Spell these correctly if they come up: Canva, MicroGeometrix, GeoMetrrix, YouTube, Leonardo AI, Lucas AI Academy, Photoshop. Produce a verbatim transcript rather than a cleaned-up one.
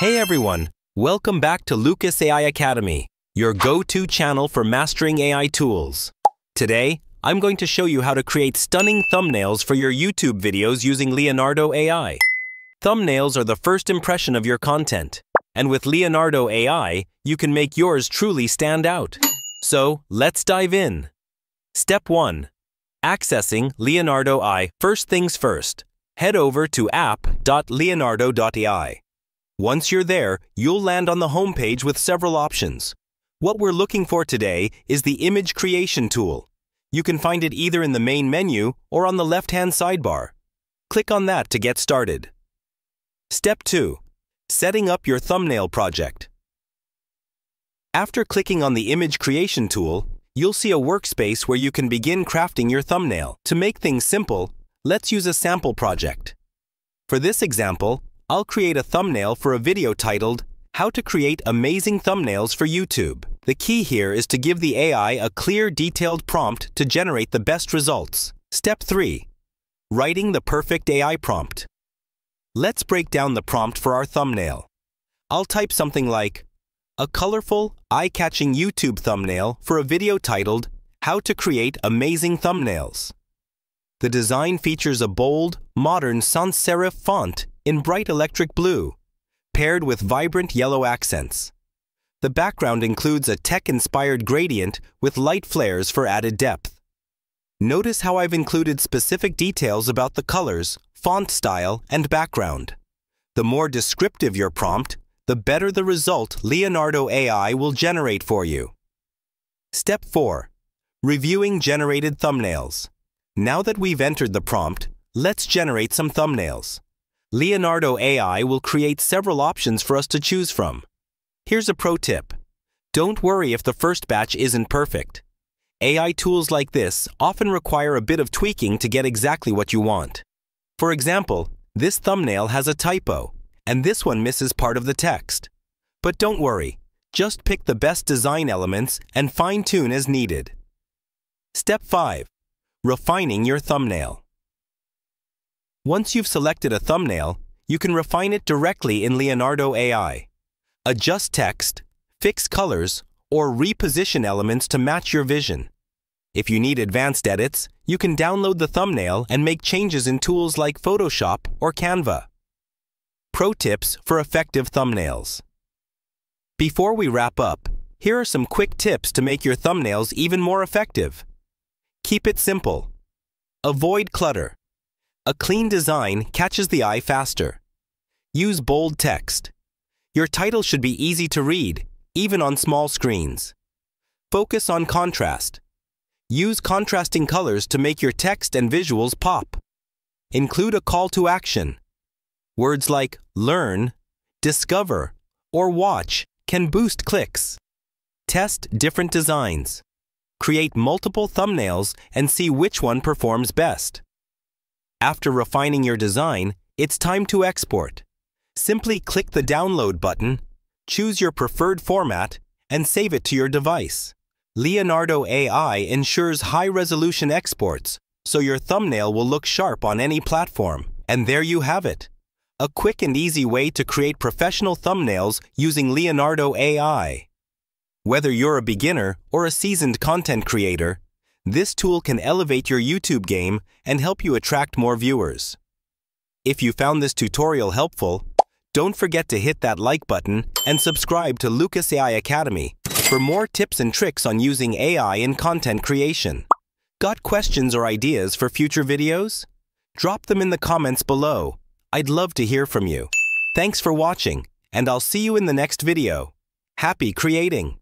Hey everyone, welcome back to Lucas A I Academy, your go-to channel for mastering A I tools. Today, I'm going to show you how to create stunning thumbnails for your YouTube videos using Leonardo A I. Thumbnails are the first impression of your content, and with Leonardo A I, you can make yours truly stand out. So, let's dive in. Step one. Accessing Leonardo A I. First things first, head over to app dot leonardo dot A I. Once you're there, you'll land on the homepage with several options. What we're looking for today is the image creation tool. You can find it either in the main menu or on the left-hand sidebar. Click on that to get started. Step two. Setting up your thumbnail project. After clicking on the image creation tool, you'll see a workspace where you can begin crafting your thumbnail. To make things simple, let's use a sample project. For this example, I'll create a thumbnail for a video titled, How to Create Amazing Thumbnails for YouTube. The key here is to give the A I a clear, detailed prompt to generate the best results. Step three. Writing the perfect A I prompt. Let's break down the prompt for our thumbnail. I'll type something like, a colorful, eye-catching YouTube thumbnail for a video titled, How to Create Amazing Thumbnails. The design features a bold, modern sans-serif font in bright electric blue, paired with vibrant yellow accents. The background includes a tech-inspired gradient with light flares for added depth. Notice how I've included specific details about the colors, font style, and background. The more descriptive your prompt, the better the result Leonardo A I will generate for you. Step four. Reviewing generated thumbnails. Now that we've entered the prompt, let's generate some thumbnails. Leonardo A I will create several options for us to choose from. Here's a pro tip. Don't worry if the first batch isn't perfect. A I tools like this often require a bit of tweaking to get exactly what you want. For example, this thumbnail has a typo, and this one misses part of the text. But don't worry, just pick the best design elements and fine-tune as needed. Step five. Refining your thumbnail. Once you've selected a thumbnail, you can refine it directly in Leonardo A I. Adjust text, fix colors, or reposition elements to match your vision. If you need advanced edits, you can download the thumbnail and make changes in tools like Photoshop or Canva. Pro tips for effective thumbnails. Before we wrap up, here are some quick tips to make your thumbnails even more effective. Keep it simple. Avoid clutter. A clean design catches the eye faster. Use bold text. Your title should be easy to read, even on small screens. Focus on contrast. Use contrasting colors to make your text and visuals pop. Include a call to action. Words like learn, discover, or watch can boost clicks. Test different designs. Create multiple thumbnails and see which one performs best. After refining your design, it's time to export. Simply click the download button, choose your preferred format, and save it to your device. Leonardo A I ensures high-resolution exports, so your thumbnail will look sharp on any platform. And there you have it. A quick and easy way to create professional thumbnails using Leonardo A I. Whether you're a beginner or a seasoned content creator, this tool can elevate your YouTube game and help you attract more viewers. If you found this tutorial helpful, don't forget to hit that like button and subscribe to Lucas A I Academy for more tips and tricks on using A I in content creation. Got questions or ideas for future videos? Drop them in the comments below. I'd love to hear from you. Thanks for watching, and I'll see you in the next video. Happy creating!